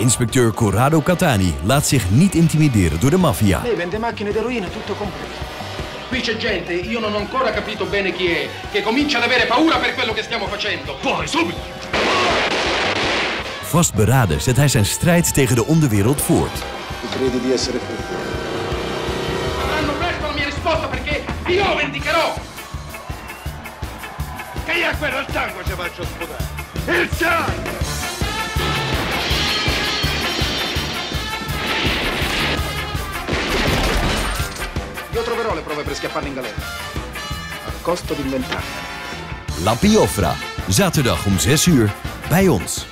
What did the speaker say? Inspecteur Corrado Catani laat zich niet intimideren door de maffia. Lei vende macchine d'eroina, tutto compreso. Qui c'è gente, io non ho ancora capito bene chi è, che comincia ad avere paura per quello che stiamo facendo. Fuori, subito! Vastberaden zet hij zijn strijd tegen de onderwereld voort. Ik credi di essere qui. Avranno presto la mia risposta perché io vendicherò. Che io a quello al sangue ci faccio sputare. Il sangue! Io troverò le prove per scapparne in galera. Al costo di inventarne. La Piovra, zaterdag om 6 uur bij ons.